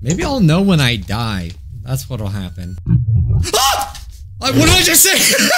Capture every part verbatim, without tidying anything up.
Maybe I'll know when I die. That's what'll happen. Ah! What did I just say?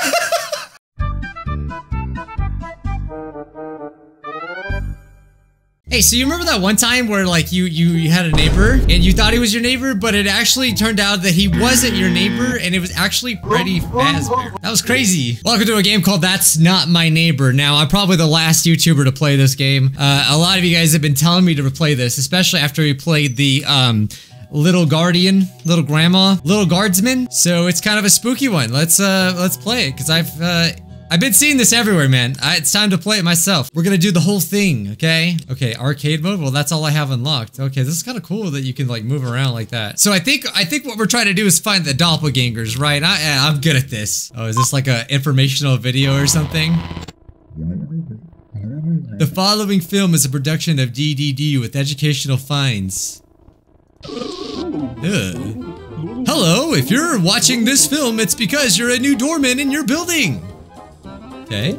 Hey, so you remember that one time where like you, you you had a neighbor and you thought he was your neighbor, but it actually turned out that he wasn't your neighbor and it was actually Freddy Fazbear. That was crazy. Welcome to a game called That's Not My Neighbor. Now, I'm probably the last YouTuber to play this game. Uh, a lot of you guys have been telling me to replay this, especially after we played the um, Little Guardian, Little Grandma, Little Guardsman. So it's kind of a spooky one. Let's uh, let's play it because I've. Uh, I've been seeing this everywhere, man. I, it's time to play it myself. We're gonna do the whole thing, okay? Okay, arcade mode. Well, that's all I have unlocked. Okay, this is kind of cool that you can like move around like that. So I think I think what we're trying to do is find the doppelgangers, right? I, I'm good at this. Oh, is this like a informational video or something? The following film is a production of D D D with educational finds. Ugh. Hello, if you're watching this film, it's because you're a new doorman in your building. Okay.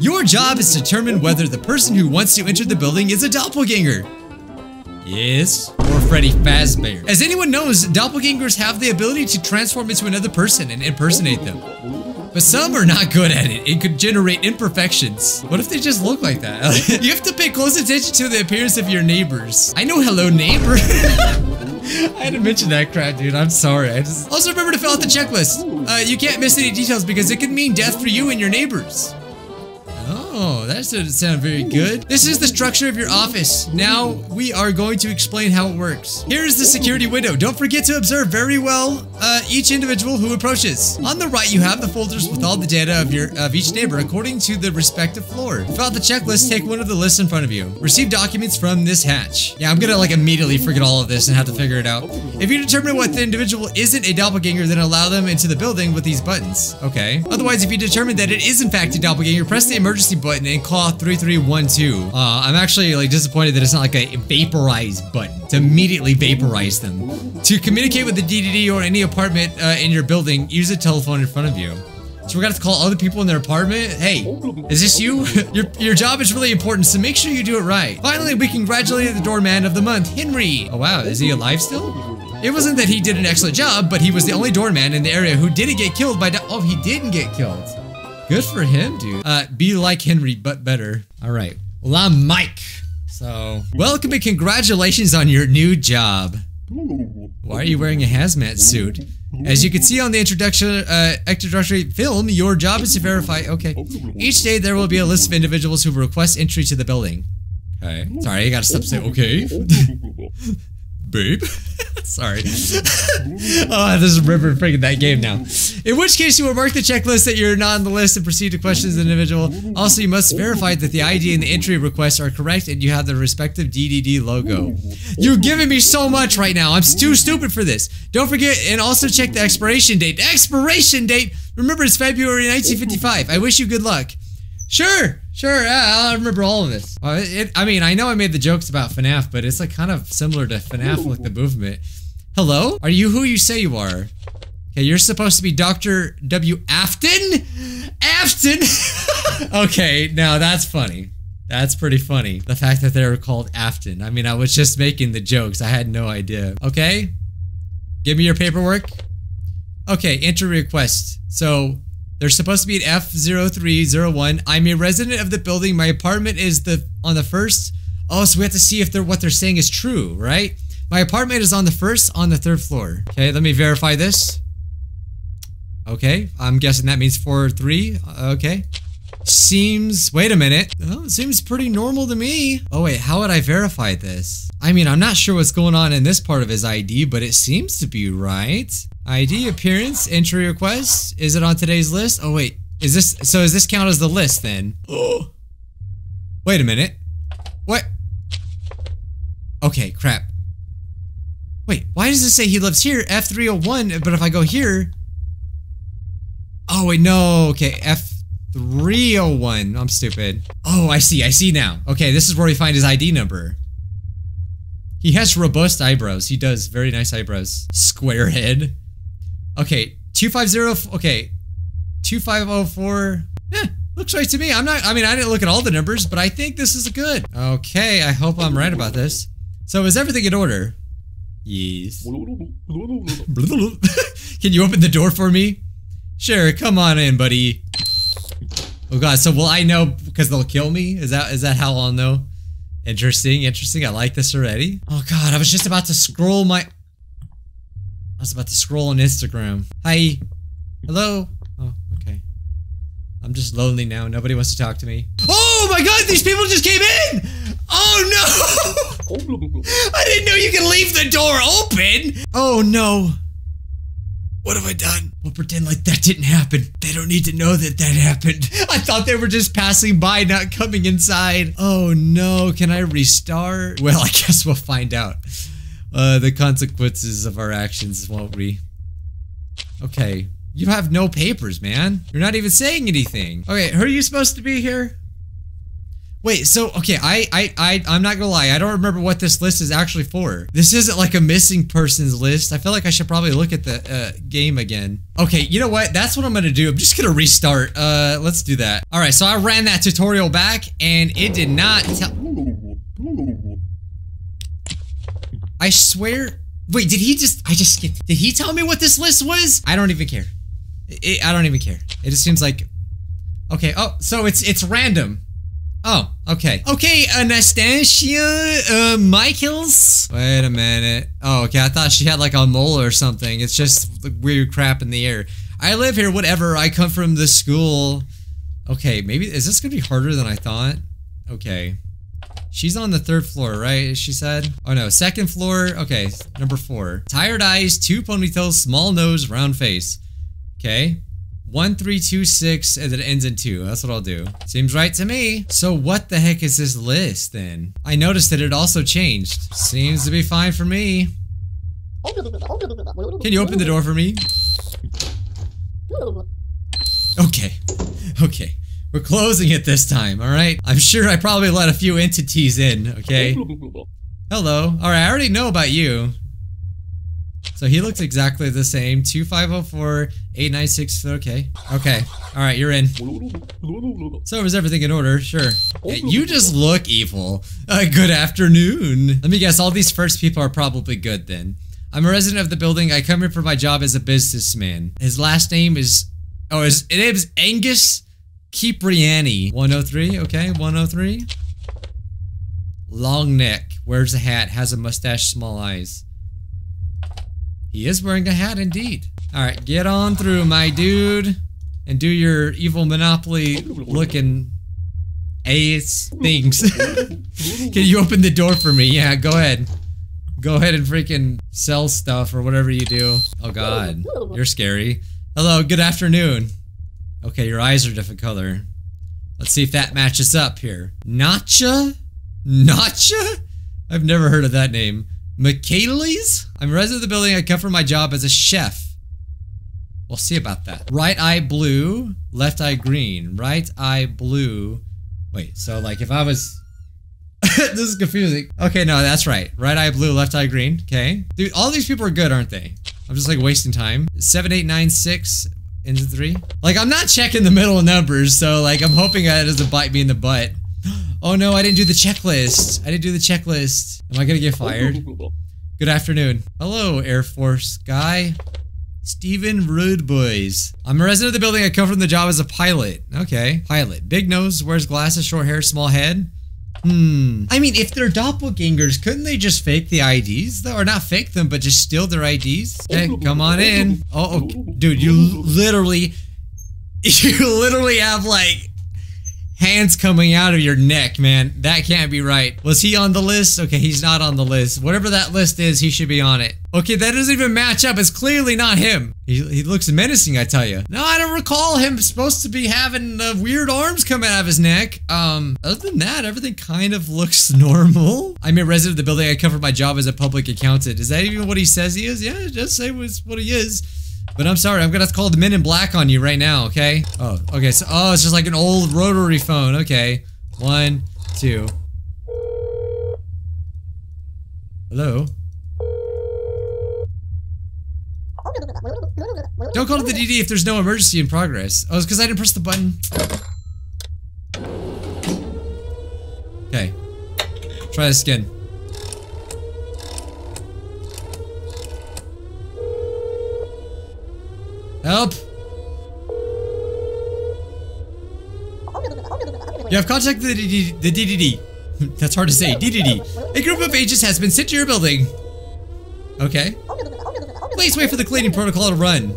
Your job is to determine whether the person who wants to enter the building is a doppelganger. Yes, or Freddy Fazbear. As anyone knows, doppelgangers have the ability to transform into another person and impersonate them. But some are not good at it. It could generate imperfections. What if they just look like that? You have to pay close attention to the appearance of your neighbors. I know, hello neighbor. I had to mention that crap, dude. I'm sorry. I just also remember to fill out the checklist. Uh, you can't miss any details because it could mean death for you and your neighbors. Oh, that doesn't sound very good. This is the structure of your office. Now, we are going to explain how it works. Here is the security window. Don't forget to observe very well uh, each individual who approaches. On the right, you have the folders with all the data of, your, of each neighbor according to the respective floor. Fill out the checklist, take one of the lists in front of you. Receive documents from this hatch. Yeah, I'm gonna like immediately forget all of this and have to figure it out. If you determine what the individual isn't a doppelganger, then allow them into the building with these buttons. Okay. Otherwise, if you determine that it is in fact a doppelganger, press the emergency button and call three three one two. Uh, I'm actually like disappointed that it's not like a vaporize button to immediately vaporize them. To communicate with the D D D or any apartment uh, in your building, use a telephone in front of you. So we're gonna have to call other people in their apartment. Hey, is this you? your, your job is really important, so make sure you do it right. Finally, we congratulated the doorman of the month, Henry. Oh wow, is he alive still? It wasn't that he did an excellent job, but he was the only doorman in the area who didn't get killed by do- Oh, he didn't get killed. Good for him, dude. Uh, be like Henry, but better. All right. Well, I'm Mike. So, welcome and congratulations on your new job. Why are you wearing a hazmat suit? As you can see on the introduction, uh, introductory film, your job is to verify. Okay. Each day, there will be a list of individuals who request entry to the building. Okay. Sorry, I gotta stop saying okay. Babe. Sorry. Oh, this is river freaking that game now. In which case, you will mark the checklist that you're not on the list and proceed to question the individual. Also, you must verify that the I D and the entry requests are correct and you have the respective D D D logo. You're giving me so much right now. I'm too stupid for this. Don't forget, and also check the expiration date. Expiration date? Remember, it's February nineteen fifty-five. I wish you good luck. Sure, sure, I remember all of this. Uh, it, I mean, I know I made the jokes about FNAF, but it's like kind of similar to FNAF, like the movement. Hello? Are you who you say you are? Okay, you're supposed to be Doctor W. Afton? Afton? Okay, now that's funny. That's pretty funny. The fact that they were called Afton. I mean, I was just making the jokes. I had no idea. Okay, give me your paperwork. Okay, enter request. So, they're supposed to be at F zero three zero one. I'm a resident of the building. My apartment is the on the first. Oh, so we have to see if they're what they're saying is true, right? My apartment is on the first on the third floor. Okay, let me verify this. Okay, I'm guessing that means four or three. Okay. Seems, wait a minute. Oh, it seems pretty normal to me. Oh wait, how would I verify this? I mean, I'm not sure what's going on in this part of his I D, but it seems to be right. I D, appearance, entry request. Is it on today's list? Oh wait, is this, so does this count as the list then? Oh, wait a minute. What? Okay, crap. Wait, why does it say he lives here, F three oh one, but if I go here? Oh wait, no, okay, F three oh one. I'm stupid. Oh, I see. I see now. Okay, this is where we find his I D number. He has robust eyebrows. He does. Very nice eyebrows. Square head. Okay, two five zero. Okay, two five oh four. Eh, looks right to me. I'm not, I mean, I didn't look at all the numbers, but I think this is good. Okay, I hope I'm right about this. So is everything in order? Yes. Can you open the door for me? Sure, come on in, buddy. Oh god, so will I know because they'll kill me? Is that is that how I'll know? Interesting, interesting. I like this already. Oh god, I was just about to scroll my... I was about to scroll on Instagram. Hi. Hello. Oh, okay. I'm just lonely now. Nobody wants to talk to me. Oh my god, these people just came in! Oh no! I didn't know you could leave the door open! Oh no. What have I done? We'll pretend like that didn't happen. They don't need to know that that happened. I thought they were just passing by, not coming inside. Oh no, can I restart? Well, I guess we'll find out. Uh, the consequences of our actions, won't we? Okay. You have no papers, man. You're not even saying anything. Okay, who are you supposed to be here? Wait, so, okay, I, I, I, I'm not gonna lie, I don't remember what this list is actually for. This isn't like a missing persons list. I feel like I should probably look at the, uh, game again. Okay, you know what? That's what I'm gonna do. I'm just gonna restart. Uh, let's do that. Alright, so I ran that tutorial back, and it did not tell- I swear- Wait, did he just- I just skipped- Did he tell me what this list was? I don't even care. It, I don't even care. It just seems like- Okay, oh, so it's, it's random. Oh, okay. Okay, Anastasia uh, Michaels? Wait a minute. Oh, okay, I thought she had like a mole or something. It's just weird crap in the air. I live here, whatever. I come from this school. Okay, maybe... Is this gonna be harder than I thought? Okay. She's on the third floor, right? She said? Oh no, second floor. Okay, number four. Tired eyes, two ponytails, small nose, round face. Okay. One, three, two, six, and it ends in two. That's what I'll do. Seems right to me. So what the heck is this list then? I noticed that it also changed. Seems to be fine for me. Can you open the door for me? Okay. Okay. We're closing it this time, alright? I'm sure I probably let a few entities in, okay? Hello. Alright, I already know about you. So he looks exactly the same. two five oh four eight nine six. Okay. Okay. Alright, you're in. So is everything in order? Sure. Yeah, you just look evil. Uh, good afternoon. Let me guess, all these first people are probably good then. I'm a resident of the building. I come here for my job as a businessman. His last name is... Oh, his, his name is Angus Kipriani. one oh three. Okay, one oh three. Long neck. Wears a hat. Has a mustache. Small eyes. He is wearing a hat indeed. Alright, get on through, my dude. And do your evil Monopoly-looking ass things. Can you open the door for me? Yeah, go ahead. Go ahead and freaking sell stuff or whatever you do. Oh god, you're scary. Hello, good afternoon. Okay, your eyes are a different color. Let's see if that matches up here. Nacha? Nacha? I've never heard of that name. Michaelis? I'm a resident of the building. I come from my job as a chef. We'll see about that. Right eye blue, left eye green. Right eye blue. Wait, so like if I was... This is confusing. Okay, no, that's right. Right eye blue, left eye green. Okay. Dude, all these people are good, aren't they? I'm just like wasting time. seven eight nine six into three. Like I'm not checking the middle numbers, so like I'm hoping that it doesn't bite me in the butt. Oh no, I didn't do the checklist. I didn't do the checklist. Am I gonna get fired? Good afternoon. Hello, Air Force guy. Steven Rude Boys. I'm a resident of the building. I come from the job as a pilot. Okay. Pilot. Big nose, wears glasses, short hair, small head. Hmm. I mean, if they're doppelgangers, couldn't they just fake the I Ds? Or not fake them, but just steal their I Ds? Hey, come on in. Oh, okay. Dude, you literally... You literally have like... Hands coming out of your neck, man. That can't be right. Was he on the list? Okay, he's not on the list. Whatever that list is, he should be on it. Okay, that doesn't even match up. It's clearly not him. He, he looks menacing, I tell you. No, I don't recall him supposed to be having uh, weird arms coming out of his neck. Um, other than that, everything kind of looks normal. I'm a resident of the building. I cover my job as a public accountant. Is that even what he says he is? Yeah, just say what he is. But I'm sorry, I'm gonna have to call the Men in Black on you right now, okay? Oh, okay, so, oh, it's just like an old rotary phone, okay. One, two. Hello? Don't call it the D D if there's no emergency in progress. Oh, it's because I didn't press the button. Okay. Try this again. Help! You have contacted the D D D. The D D D. That's hard to say. D D D. A group of agents has been sent to your building. Okay. Please wait for the cleaning protocol to run.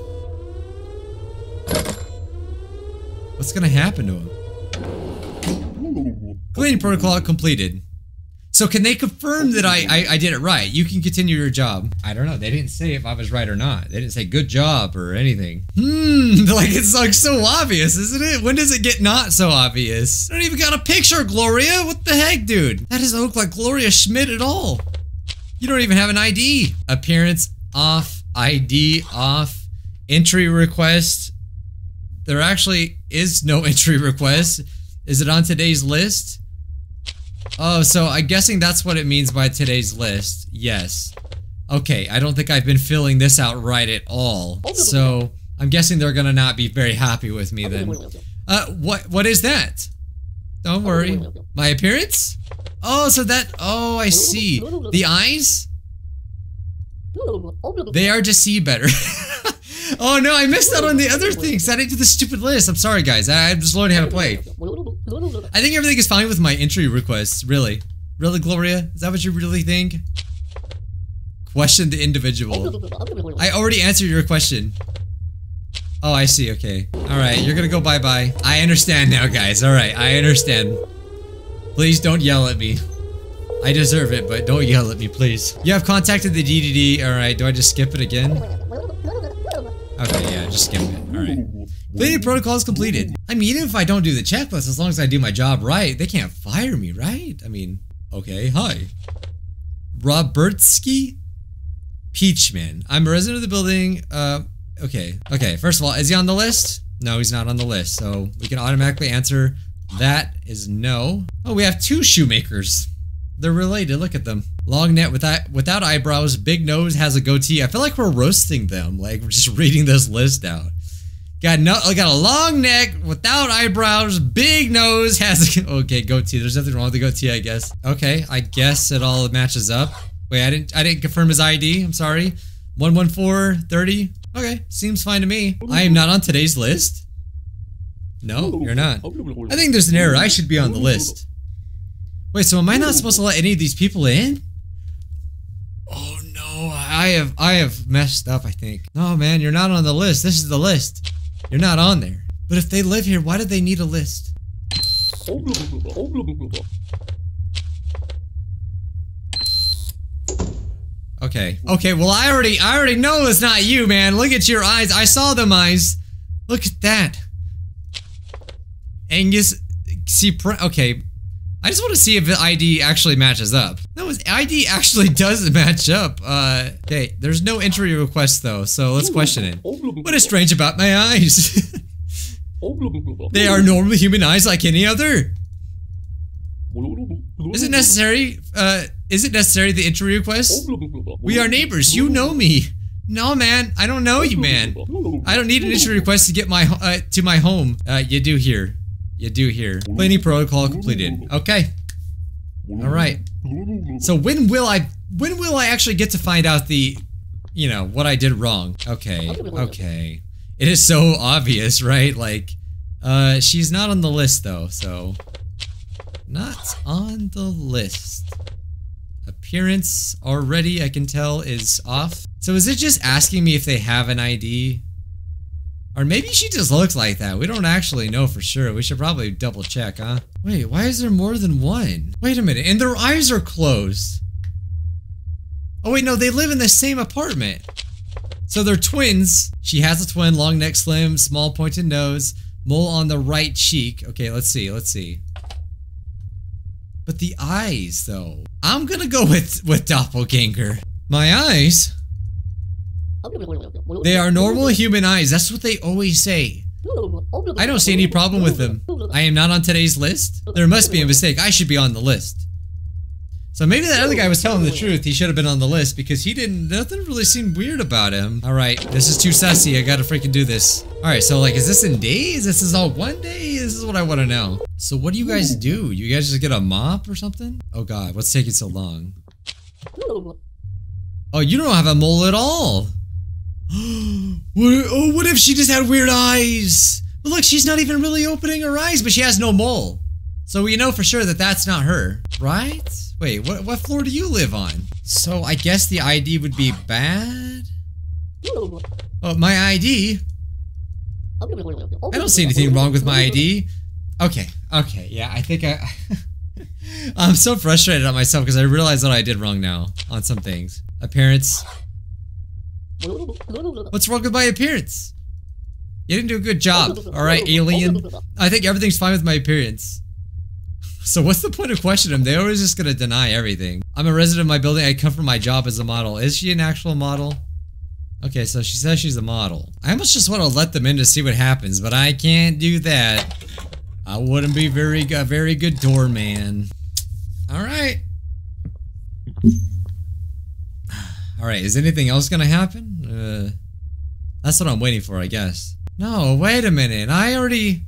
What's gonna happen to him? Cleaning protocol completed. So can they confirm that I, I I did it right? You can continue your job. I don't know. They didn't say if I was right or not. They didn't say good job or anything. Hmm. Like it's like so obvious, isn't it? When does it get not so obvious? I don't even got a picture, Gloria. What the heck, dude? That doesn't look like Gloria Schmidt at all. You don't even have an I D. Appearance off. I D off. Entry request. There actually is no entry request. Is it on today's list? Oh, so I'm guessing that's what it means by today's list. Yes. Okay, I don't think I've been filling this out right at all. So, I'm guessing they're gonna not be very happy with me then. Uh, what, what is that? Don't worry. My appearance? Oh, so that, oh, I see. The eyes? They are to see better. Oh no, I missed out on the other things. I didn't do the stupid list. I'm sorry, guys. I, I'm just learning how to play. I think everything is fine with my entry requests, really. Really, Gloria? Is that what you really think? Question the individual. I already answered your question. Oh, I see. Okay. Alright, you're gonna go bye-bye. I understand now, guys. Alright, I understand. Please don't yell at me. I deserve it, but don't yell at me, please. You have contacted the D D D. Alright, do I just skip it again? Okay, yeah, just skip it. Alright. Cleaning protocol is completed. I mean, even if I don't do the checklist, as long as I do my job right, they can't fire me, right? I mean, okay, hi. Robertsky Peachman. I'm a resident of the building. Uh, okay. Okay, first of all, is he on the list? No, he's not on the list, so we can automatically answer that is no. Oh, we have two shoemakers. They're related, look at them. Long neck without, without eyebrows, big nose, has a goatee. I feel like we're roasting them, like we're just reading this list out. Got no, got a long neck, without eyebrows, big nose, has a, okay, goatee. There's nothing wrong with the goatee, I guess. Okay, I guess it all matches up. Wait, I didn't, I didn't confirm his I D, I'm sorry. one one four thirty, okay, seems fine to me. I am not on today's list. No, you're not. I think there's an error, I should be on the list. Wait, so am I not supposed to let any of these people in? Oh no, I have I have messed up, I think. No, man, you're not on the list. This is the list. You're not on there. But if they live here, why do they need a list? Okay. Okay, well I already I already know it's not you, man. Look at your eyes. I saw them eyes. Look at that. Angus Kipriani. Okay. I just want to see if the I D actually matches up. No, his I D actually does match up. Uh, okay, there's no entry request though, so let's question it. What is strange about my eyes? They are normal human eyes like any other. Is it necessary? Uh, is it necessary the entry request? We are neighbors. You know me. No, man. I don't know you, man. I don't need an entry request to get my uh, to my home. Uh, you do here. You do here. Cleaning protocol completed. Okay. All right. So when will I? When will I actually get to find out the, you know, what I did wrong? Okay. Okay. It is so obvious, right? Like, uh, she's not on the list though. So, not on the list. Appearance already, I can tell, is off. So is it just asking me if they have an I D? Or maybe she just looks like that. We don't actually know for sure. We should probably double check, huh? Wait, why is there more than one? Wait a minute, and their eyes are closed. Oh wait, no, they live in the same apartment. So they're twins. She has a twin, long neck, slim, small pointed nose, mole on the right cheek. Okay, let's see, let's see. But the eyes though. I'm gonna go with, with doppelganger. My eyes? They are normal human eyes. That's what they always say. I don't see any problem with them. I am not on today's list. There must be a mistake. I should be on the list. So maybe that other guy was telling the truth. He should have been on the list because he didn't... Nothing really seemed weird about him. Alright, this is too sassy. I gotta freaking do this. Alright, so like, is this in days? This is all one day? This is what I want to know. So what do you guys do? You guys just get a mop or something? Oh god, what's taking so long? Oh, you don't have a mole at all. what, oh, what if she just had weird eyes? But look, she's not even really opening her eyes, but she has no mole. So we know for sure that that's not her, right? Wait, what, what floor do you live on? So I guess the I D would be bad? Oh, my I D? I don't see anything wrong with my I D. Okay, okay, yeah, I think I... I'm so frustrated on myself because I realize that I did wrong now on some things. Appearance. What's wrong with my appearance? You didn't do a good job, alright, alien? I think everything's fine with my appearance. So what's the point of questioning them? They're always just gonna deny everything. I'm a resident of my building. I come from my job as a model. Is she an actual model? Okay, so she says she's a model. I almost just want to let them in to see what happens, but I can't do that. I wouldn't be very a very good doorman. All right. All right. Is anything else gonna happen? Uh, that's what I'm waiting for, I guess. No, wait a minute. I already.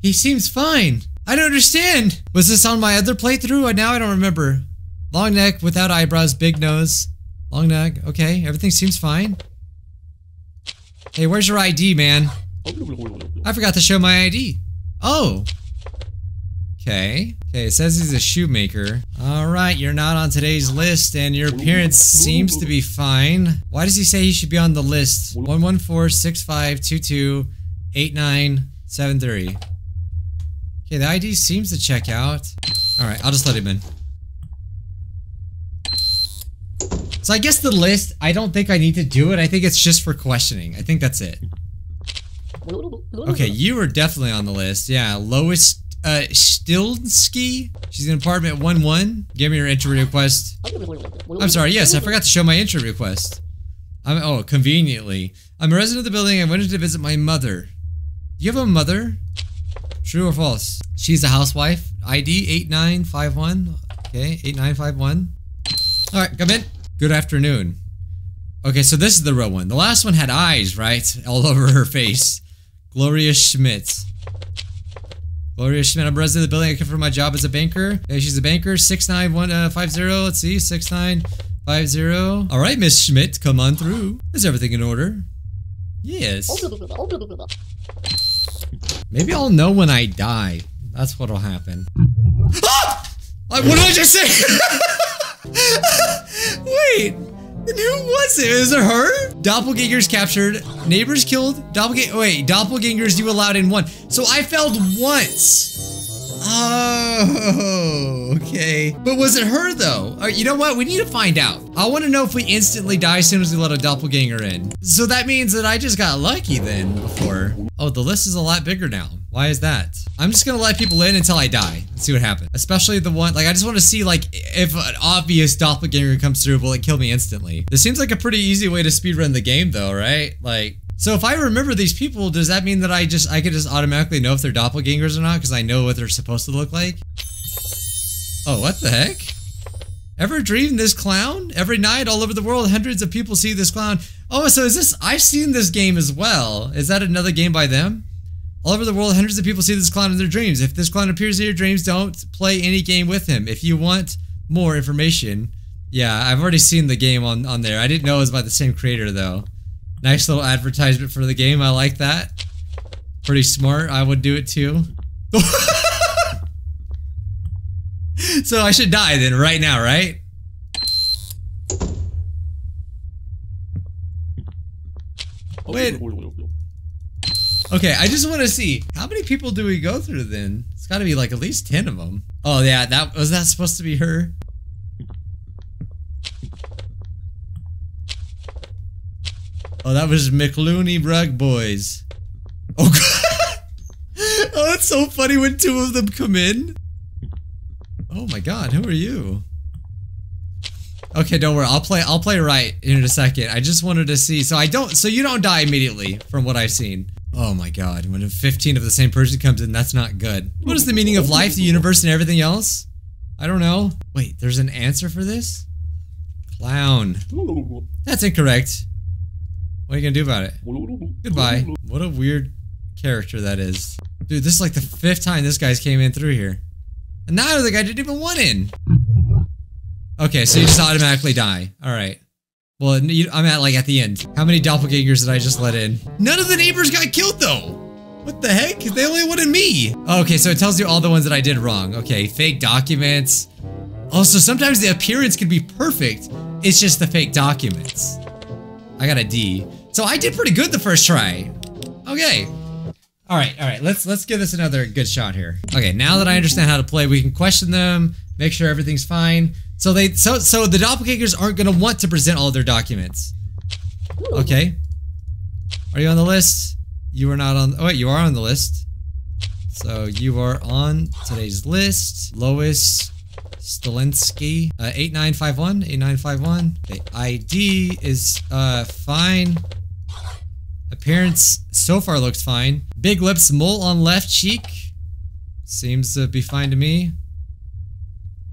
He seems fine. I don't understand! Was this on my other playthrough? Now I don't remember. Long neck, without eyebrows, big nose. Long neck, okay, everything seems fine. Hey, where's your I D, man? I forgot to show my I D. Oh! Okay. Okay, it says he's a shoemaker. Alright, you're not on today's list, and your appearance seems to be fine. Why does he say he should be on the list? one one four six five two two eight nine seven three. Okay, the I D seems to check out. Alright, I'll just let him in. So I guess the list, I don't think I need to do it. I think it's just for questioning. I think that's it. Okay, you were definitely on the list. Yeah, Lois uh, Stilinski. She's in apartment one one. Give me your entry request. I'm sorry, yes, I forgot to show my entry request. I'm, oh, conveniently. I'm a resident of the building. I wanted to visit my mother. Do you have a mother? True or false? She's a housewife. I D eight nine five one. Okay, eight nine five one. Alright, come in. Good afternoon. Okay, so this is the real one. The last one had eyes, right? All over her face. Gloria Schmidt. Gloria Schmidt, I'm a resident of the building. I come from my job as a banker. Okay, she's a banker. six nine one five zero. Uh, Let's see. six nine five zero. Alright, Miss Schmidt, come on through. Is everything in order? Yes. Maybe I'll know when I die. That's what'll happen. Ah! Like, what did I just say? Wait, then who was it? Is it her? Doppelgangers captured, neighbors killed, doppelganger. Wait, doppelgangers you allowed in one. So I failed once. Oh, okay. But was it her though? Right, you know what? We need to find out. I want to know if we instantly die as soon as we let a doppelganger in. So that means that I just got lucky then before. Oh, the list is a lot bigger now. Why is that? I'm just gonna let people in until I die and see what happens. Especially the one, like I just want to see like if an obvious doppelganger comes through, will it kill me instantly? This seems like a pretty easy way to speedrun the game though, right? Like, so if I remember these people, does that mean that I just, I could just automatically know if they're doppelgangers or not because I know what they're supposed to look like? Oh, what the heck? Ever dreamed this clown? Every night all over the world, hundreds of people see this clown. Oh, so is this, I've seen this game as well. Is that another game by them? All over the world, hundreds of people see this clown in their dreams. If this clown appears in your dreams, don't play any game with him. If you want more information, yeah, I've already seen the game on, on there. I didn't know it was by the same creator though. Nice little advertisement for the game. I like that. Pretty smart. I would do it too. So I should die then, right now, right? Wait. Okay, I just want to see, how many people do we go through then? It's gotta be like at least ten of them. Oh yeah, that was that supposed to be her? Oh, that was McLooney Rug Boys. Oh god! Oh, it's so funny when two of them come in. Oh my god, who are you? Okay, don't worry. I'll play I'll play right in a second. I just wanted to see. So I don't so you don't die immediately from what I've seen. Oh my god. When fifteen of the same person comes in, that's not good. What is the meaning of life, the universe, and everything else? I don't know. Wait, there's an answer for this? Clown. That's incorrect. What are you gonna do about it? Goodbye. What a weird character that is. Dude, this is like the fifth time this guy's came in through here. And now the guy didn't even want in. Okay, so you just automatically die. Alright. Well, you, I'm at like at the end. How many doppelgangers did I just let in? None of the neighbors got killed though. What the heck? They only wanted me. Okay, so it tells you all the ones that I did wrong. Okay, fake documents. Also, sometimes the appearance can be perfect. It's just the fake documents. I got a D. So I did pretty good the first try. Okay. All right, all right. Let's let's give this another good shot here. Okay, now that I understand how to play, we can question them, make sure everything's fine. So they so so the doppelgangers aren't gonna want to present all their documents. Okay. Are you on the list? You are not on. Oh wait, you are on the list. So you are on today's list. Lois Stilinski, uh, eight nine five one, eight nine five one. The I D is uh, fine. Appearance so far looks fine. Big lips, mole on left cheek. Seems to be fine to me.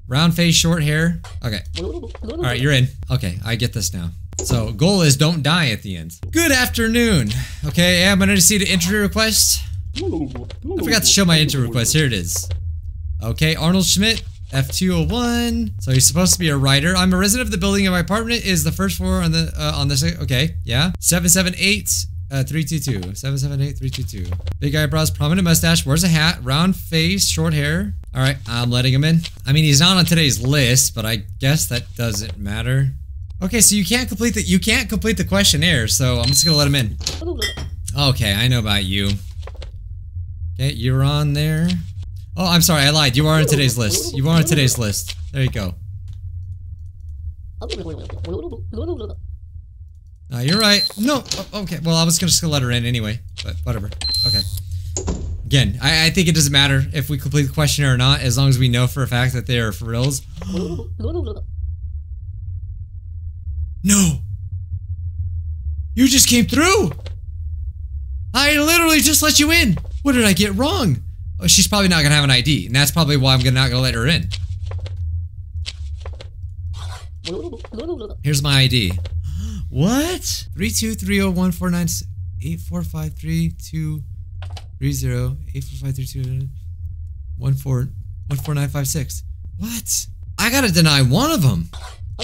Round face, short hair. Okay. All right, you're in. Okay, I get this now. So goal is don't die at the end. Good afternoon. Okay, I'm gonna see the entry request. I forgot to show my entry request. Here it is. Okay, Arnold Schmidt. F two oh one. So he's supposed to be a writer. I'm a resident of the building and my apartment is the first floor on the, uh, on the second. Okay, yeah. seven seven eight three two two. seven seven eight three two two. Big eyebrows, prominent mustache, wears a hat, round face, short hair. All right, I'm letting him in. I mean, he's not on today's list, but I guess that doesn't matter. Okay, so you can't complete the, you can't complete the questionnaire, so I'm just gonna let him in. Okay, I know about you. Okay, you're on there. Oh, I'm sorry, I lied. You are on today's list. You are on today's list. There you go. No, uh, you're right. No, oh, okay. Well, I was gonna just gonna let her in anyway, but whatever. Okay. Again, I, I think it doesn't matter if we complete the questionnaire or not, as long as we know for a fact that they are for reals. No! You just came through! I literally just let you in! What did I get wrong? Oh, she's probably not gonna have an I D, and that's probably why I'm gonna not gonna let her in. Here's my I D. What? Three two three oh one four nine eight four five three two three zero eight four five three two one four one four nine five six. What? I gotta deny one of them. No, I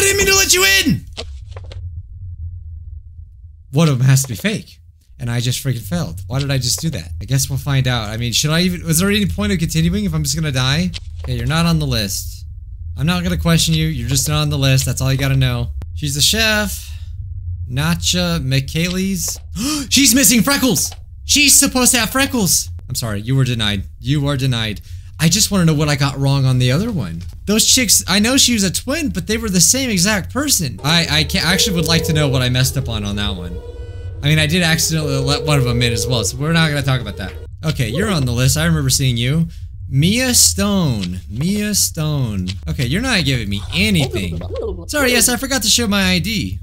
didn't mean to let you in. One of them has to be fake. And I just freaking failed. Why did I just do that? I guess we'll find out. I mean, should I even... Was there any point of continuing if I'm just gonna die? Okay, you're not on the list. I'm not gonna question you. You're just not on the list. That's all you gotta know. She's a chef. Nacha Michaelis. She's missing freckles! She's supposed to have freckles! I'm sorry, you were denied. You are denied. I just want to know what I got wrong on the other one. Those chicks, I know she was a twin, but they were the same exact person. I, I, can't, I actually would like to know what I messed up on on that one. I mean, I did accidentally let one of them in as well, so we're not gonna talk about that. Okay, you're on the list. I remember seeing you. Mia Stone. Mia Stone. Okay, you're not giving me anything. Sorry, yes, I forgot to show my I D.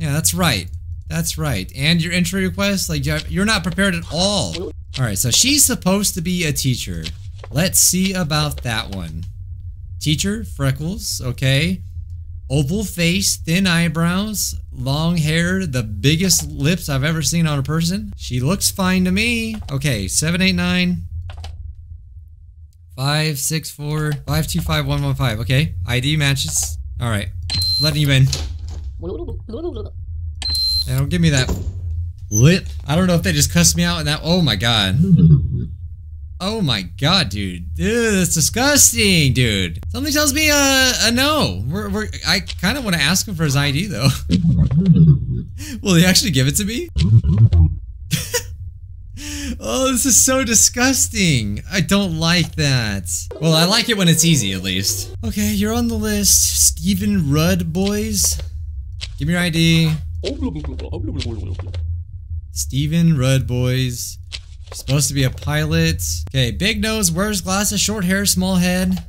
Yeah, that's right. That's right. And your entry request? Like, you're not prepared at all. All right, so she's supposed to be a teacher. Let's see about that one. Teacher, freckles, okay. Oval face, thin eyebrows, long hair, the biggest lips I've ever seen on a person. She looks fine to me. Okay, seven eight nine five six four five two five one one five. Okay, I D matches. All right, letting you in. They don't give me that lip. I don't know if they just cussed me out and that. Oh my god. Oh my god, dude. Dude, that's disgusting, dude. Something tells me uh, a no. We're, we're, I kind of want to ask him for his I D, though. Will he actually give it to me? Oh, this is so disgusting. I don't like that. Well, I like it when it's easy, at least. Okay, you're on the list. Steven Rude Boys. Give me your I D. Steven Rude Boys. Supposed to be a pilot. Okay, big nose, wears glasses, short hair, small head.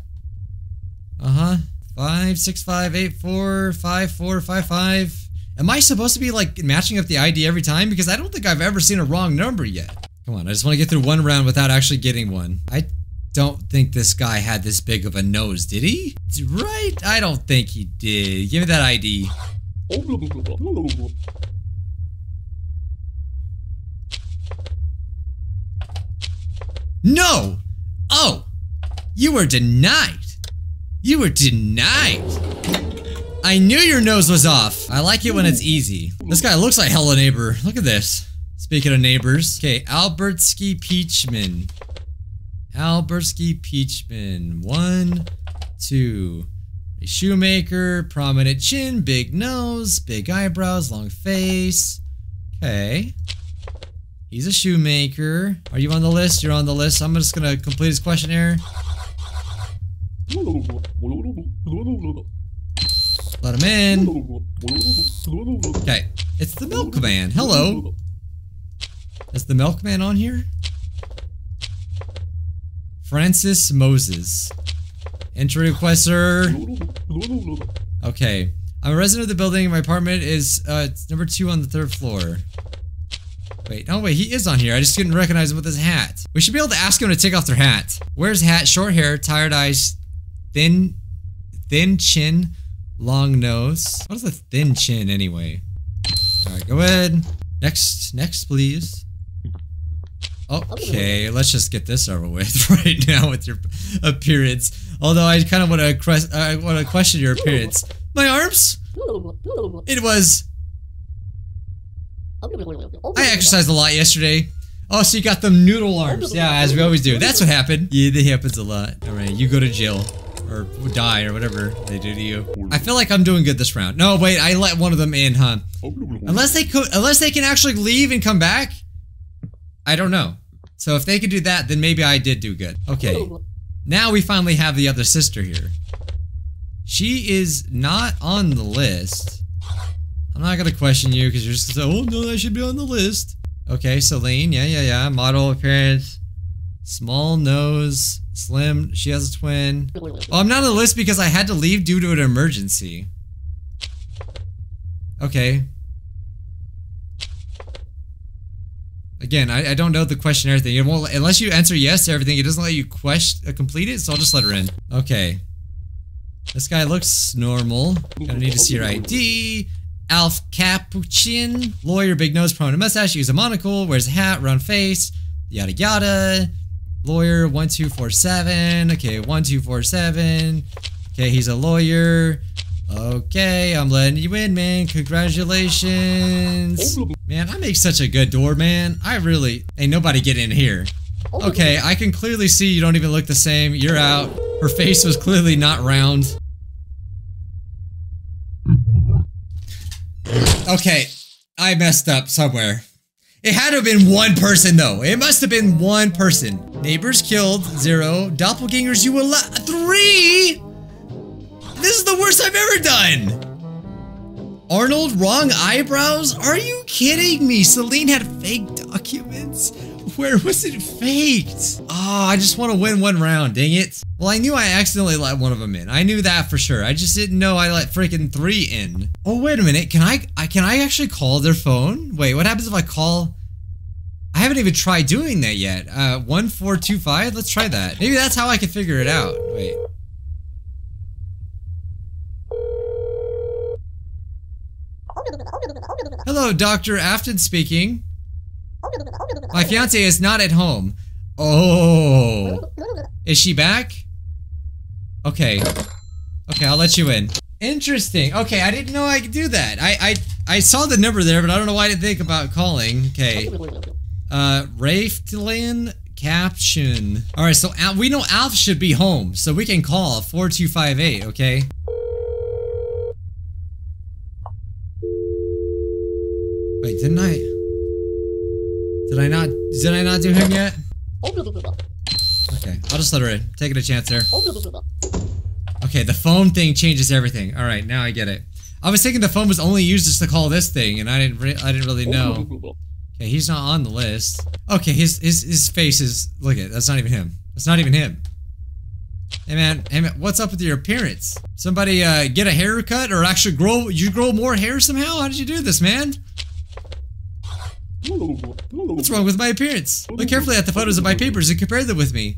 Uh-huh. Five, six, five, eight, four, five, four, five, five. Am I supposed to be like matching up the I D every time? Because I don't think I've ever seen a wrong number yet. Come on, I just want to get through one round without actually getting one. I don't think this guy had this big of a nose, did he? Right? I don't think he did. Give me that I D. No! Oh! You were denied! You were denied! I knew your nose was off. I like it when it's easy. This guy looks like hella neighbor. Look at this. Speaking of neighbors. Okay, Albertski Peachman. Albertski Peachman. One, two. A shoemaker, prominent chin, big nose, big eyebrows, long face. Okay. He's a shoemaker. Are you on the list? You're on the list. I'm just gonna complete his questionnaire. Let him in. Okay. It's the milkman. Hello. Is the milkman on here? Francis Moses. Entry requester. Okay. I'm a resident of the building. My apartment is uh, it's number two on the third floor. Wait, oh wait, he is on here. I just didn't recognize him with his hat. We should be able to ask him to take off their hat. Wears hat, short hair, tired eyes, thin, thin chin, long nose. What is a thin chin anyway? All right, go ahead. Next, next please. Okay, let's just get this over with right now with your appearance. Although I kind of want to, I want to question your appearance. My arms? It was. I exercised a lot yesterday. Oh, so you got them noodle arms. Yeah, as we always do. That's what happened. Yeah, that happens a lot. All right, you go to jail. Or die, or whatever they do to you. I feel like I'm doing good this round. No, wait, I let one of them in, huh? Unless they could, unless they can actually leave and come back? I don't know. So if they could do that, then maybe I did do good. Okay. Now we finally have the other sister here. She is not on the list. I'm not gonna question you, because you're just gonna say, oh no, that should be on the list. Okay, Celine, yeah, yeah, yeah, model appearance. Small nose, slim, she has a twin. Oh, I'm not on the list because I had to leave due to an emergency. Okay. Again, I, I don't know the questionnaire thing. It won't, unless you answer yes to everything, it doesn't let you quest, uh, complete it, so I'll just let her in. Okay. This guy looks normal. Gonna need to see your I D. Alf Capuchin. Lawyer, big nose, prominent mustache, uses a monocle, wears a hat, round face, yada yada. Lawyer, one two four seven. Okay, one two four seven. Okay, he's a lawyer. Okay, I'm letting you in, man. Congratulations. Man, I make such a good door, man. I really... Ain't nobody get in here. Okay, I can clearly see you don't even look the same. You're out. Her face was clearly not round. Okay, I messed up somewhere. It had to have been one person, though. It must have been one person. Neighbors killed, zero. Doppelgangers, you will three? This is the worst I've ever done. Arnold, wrong eyebrows? Are you kidding me? Celine had fake documents? Where was it faked? Oh, I just want to win one round, dang it. Well, I knew I accidentally let one of them in. I knew that for sure. I just didn't know I let freaking three in. Oh, wait a minute. Can I, I can I actually call their phone? Wait, what happens if I call? I haven't even tried doing that yet. Uh, one four two five? Let's try that. Maybe that's how I can figure it out. Wait. Hello, Doctor Afton speaking. My fiance is not at home. Oh. Is she back? Okay. Okay, I'll let you in. Interesting. Okay, I didn't know I could do that. I I, I saw the number there, but I don't know why I didn't think about calling. Okay. Uh, Raftlin Caption. Alright, so Al we know Alf should be home, so we can call four two five eight, okay? Wait, didn't I? Did I not? Did I not do him yet? Okay, I'll just let her in. Taking a chance there. Okay, the phone thing changes everything. All right, now I get it. I was thinking the phone was only used just to call this thing, and I didn't. Re I didn't really know. Okay, he's not on the list. Okay, his his his face is. Look at that's not even him. That's not even him. Hey man, hey man, what's up with your appearance? Somebody uh, get a haircut or actually grow? You grow more hair somehow? How did you do this, man? What's wrong with my appearance? Look carefully at the photos of my papers and compare them with me.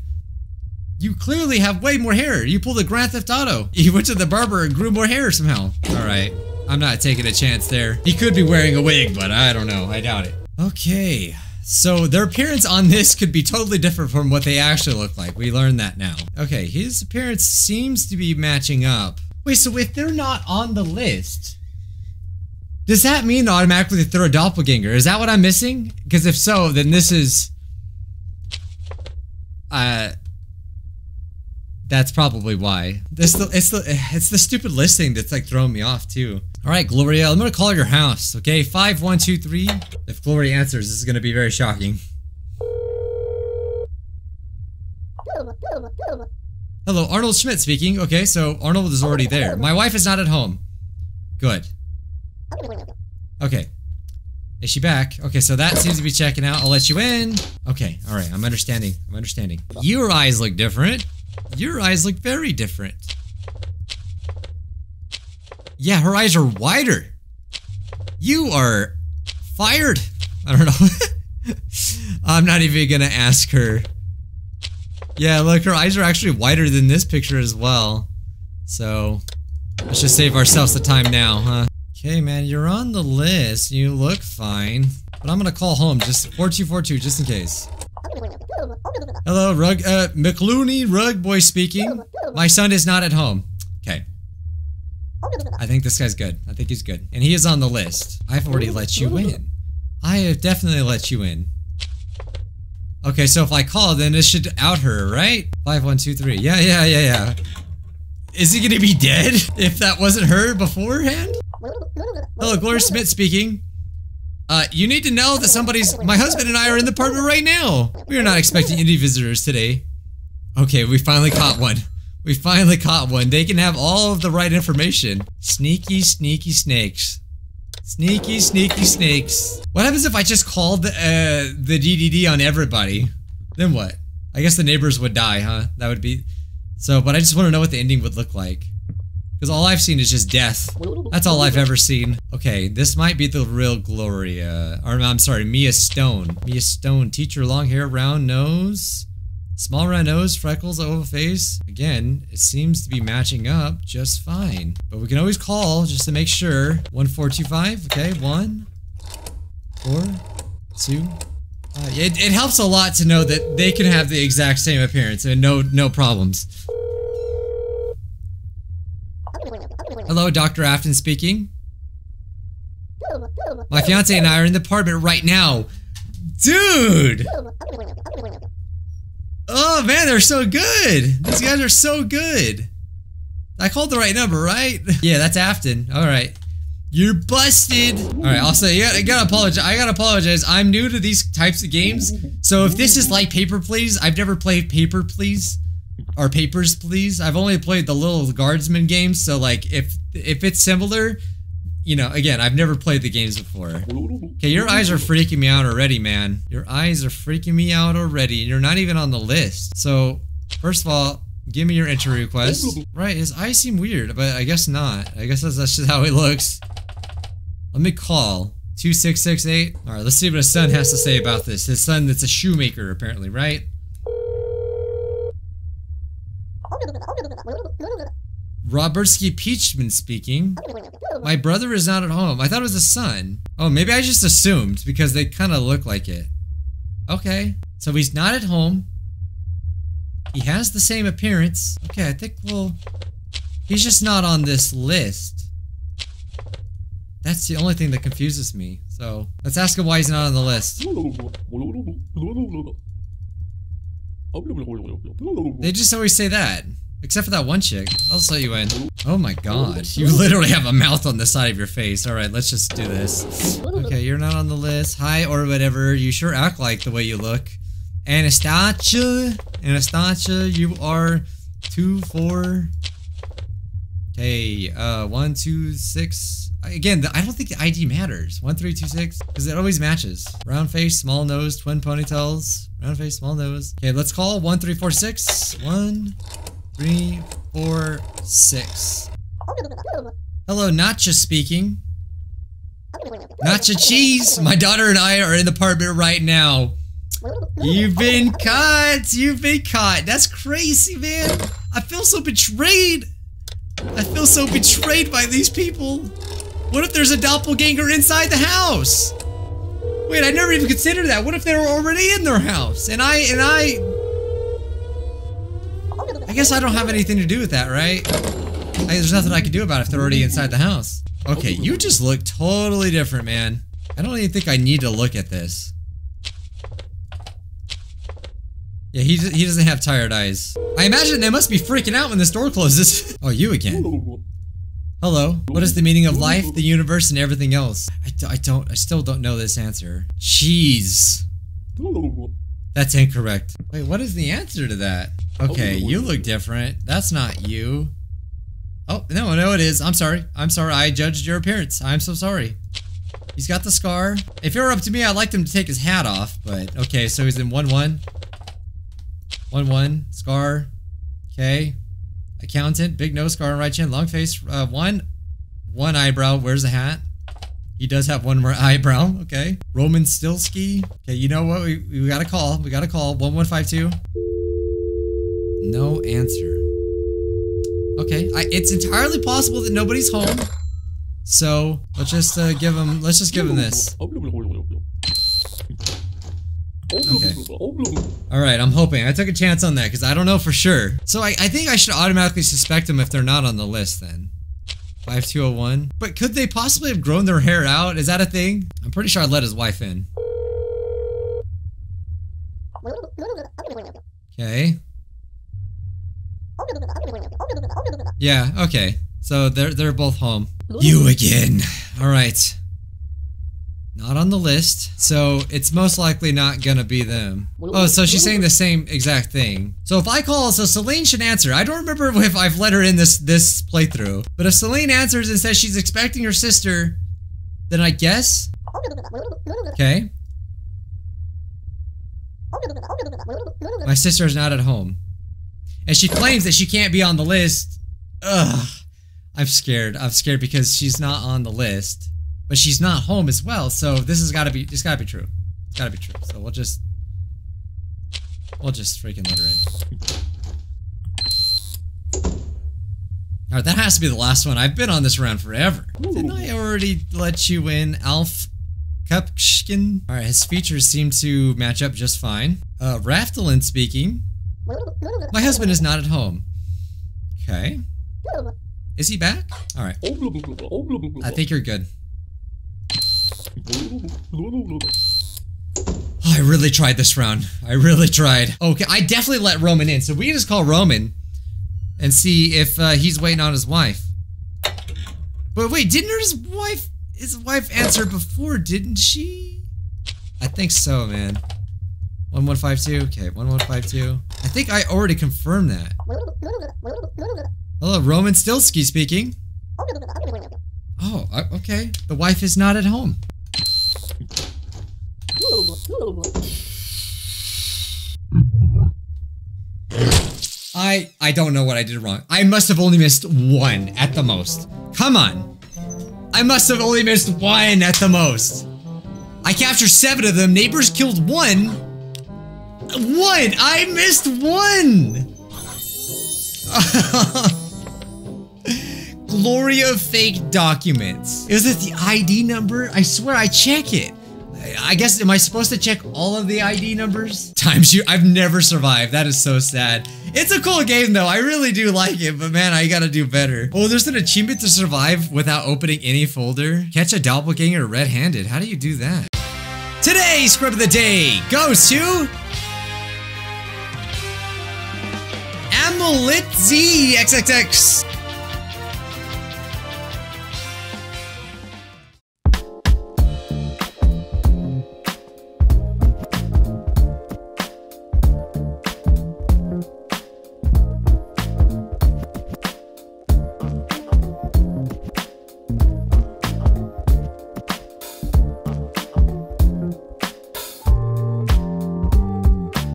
You clearly have way more hair. You pulled a Grand Theft Auto. You went to the barber and grew more hair somehow. Alright, I'm not taking a chance there. He could be wearing a wig, but I don't know. I doubt it. Okay, so their appearance on this could be totally different from what they actually look like. We learned that now. Okay, his appearance seems to be matching up. Wait, so if they're not on the list, does that mean automatically that they're a doppelganger? Is that what I'm missing? Because if so, then this is... Uh... That's probably why. This the, it's the it's the stupid listing that's like throwing me off too. All right, Gloria, I'm gonna call your house. Okay, five one two three. If Gloria answers, this is gonna be very shocking. Hello, Arnold Schmidt speaking. Okay, so Arnold is already there. My wife is not at home. Good. Okay, is she back? Okay, so that seems to be checking out. I'll let you in. Okay, all right, I'm understanding. I'm understanding. Your eyes look different. Your eyes look very different. Yeah, her eyes are wider. You are fired. I don't know. I'm not even gonna ask her. Yeah, look, her eyes are actually wider than this picture as well. So, let's just save ourselves the time now, huh? Okay, man, you're on the list. You look fine. But I'm gonna call home, just four two four two, just in case. Hello, Rug, uh, McLooney Rug Boy speaking. My son is not at home. Okay. I think this guy's good. I think he's good. And he is on the list. I've already let you in. I have definitely let you in. Okay, so if I call, then it should out her, right? five one two three. Yeah, yeah, yeah, yeah. Is he gonna be dead if that wasn't her beforehand? Hello, Gloria Schmidt speaking. Uh, you need to know that somebody's- my husband and I are in the apartment right now! We are not expecting any visitors today. Okay, we finally caught one. We finally caught one. They can have all of the right information. Sneaky, sneaky snakes. Sneaky, sneaky snakes. What happens if I just called the, uh, the D D D on everybody? Then what? I guess the neighbors would die, huh? That would be- So, but I just want to know what the ending would look like. Because all I've seen is just death. That's all I've ever seen. Okay, this might be the real Gloria. Or, I'm sorry, Mia Stone. Mia Stone, teacher, long hair, round nose. Small round nose, freckles, oval face. Again, it seems to be matching up just fine. But we can always call just to make sure. one four two five, okay, one, four, two, five. It, it helps a lot to know that they can have the exact same appearance and no, no problems. Hello, Doctor Afton speaking. My fiance and I are in the apartment right now. Dude! Oh man, they're so good! These guys are so good! I called the right number, right? Yeah, that's Afton. Alright. You're busted! Alright, I'll say, yeah, I gotta apologize. I gotta apologize. I'm new to these types of games. So if this is like Paper Please, I've never played Paper Please. Or Papers, Please. I've only played the Little Guardsman games, so like, if if it's similar, you know, again, I've never played the games before. Okay, your eyes are freaking me out already, man. Your eyes are freaking me out already. You're not even on the list. So, first of all, give me your entry request. Right, his eyes seem weird, but I guess not. I guess that's, that's just how he looks. Let me call. two six six eight. Alright, let's see what his son has to say about this. His son that's a shoemaker, apparently, right? Robertsky Peachman speaking. My brother is not at home. I thought it was a son. Oh, maybe I just assumed because they kind of look like it. Okay. So he's not at home. He has the same appearance. Okay, I think we'll... He's just not on this list. That's the only thing that confuses me. So, let's ask him why he's not on the list. They just always say that. Except for that one chick. I'll let you in. Oh my god. You literally have a mouth on the side of your face. Alright, let's just do this. Okay, you're not on the list. Hi, or whatever. You sure act like the way you look. Anastasia. Anastasia, you are two four. Okay, uh, one two six. Again, I don't think the I D matters. one three two six. Because it always matches. Round face, small nose, twin ponytails. Round face, small nose. Okay, let's call one three four six. one... Three, four, six. Hello, Nacha speaking. Nacha cheese! My daughter and I are in the apartment right now. You've been caught! You've been caught! That's crazy, man! I feel so betrayed! I feel so betrayed by these people! What if there's a doppelganger inside the house? Wait, I never even considered that. What if they were already in their house? And I, and I... I guess I don't have anything to do with that, right? Like, there's nothing I can do about it if they're already inside the house. Okay, you just look totally different, man. I don't even think I need to look at this. Yeah, he, he doesn't have tired eyes. I imagine they must be freaking out when this door closes. Oh, you again. Hello. What is the meaning of life, the universe, and everything else? I, d I don't- I still don't know this answer. Jeez. That's incorrect. Wait, what is the answer to that? Okay, you look different. That's not you. Oh, no, no it is. I'm sorry. I'm sorry. I judged your appearance. I'm so sorry. He's got the scar. If it were up to me, I'd like him to take his hat off, but okay, so he's in one one. one one. Scar. Okay. Accountant. Big nose, scar on right chin. Long face. Uh, one. One eyebrow. Where's the hat? He does have one more eyebrow. Okay. Roman Stilinski. Okay, you know what? We, we got a call. We got a call. one one five two. No answer. Okay. I, it's entirely possible that nobody's home. So, let's just uh, give him, let's just give him this. Okay. Alright, I'm hoping. I took a chance on that because I don't know for sure. So I, I think I should automatically suspect them if they're not on the list then. five two oh one. But could they possibly have grown their hair out? Is that a thing? I'm pretty sure I let his wife in. Okay. Yeah, okay. So they're they're both home. You again. Alright. Not on the list, so it's most likely not gonna be them. Oh, so she's saying the same exact thing. So if I call, so Celine should answer. I don't remember if I've let her in this this playthrough. But if Celine answers and says she's expecting her sister, then I guess. Okay. My sister is not at home. And she claims that she can't be on the list. Ugh. I'm scared. I'm scared because she's not on the list. But she's not home as well, so this has gotta be it's gotta be true. It's gotta be true. So we'll just We'll just freaking let her in. Alright, that has to be the last one. I've been on this round forever. Didn't I already let you in, Alf Capuchin? Alright, his features seem to match up just fine. Uh Raftlin speaking. My husband is not at home. Okay. Is he back? All right. I think you're good. Oh, I really tried this round. I really tried. Okay, I definitely let Roman in, so we can just call Roman and see if uh, he's waiting on his wife. But wait, didn't his wife his wife answer before? Didn't she? I think so, man. One one five two. Okay, one one five two. I think I already confirmed that. Hello, Roman Stilinski speaking. Oh, okay. The wife is not at home. I I don't know what I did wrong. I must have only missed one at the most. Come on. I must have only missed one at the most. I captured seven of them. Neighbors killed one. One. I missed one. Gloria fake documents. Is it the I D number? I swear I check it. I guess, am I supposed to check all of the I D numbers? Times you, I've never survived. That is so sad. It's a cool game though. I really do like it, but man, I gotta do better. Oh, there's an achievement to survive without opening any folder. Catch a doppelganger red-handed. How do you do that? Today's Script of the Day goes to Amolitzie triple X.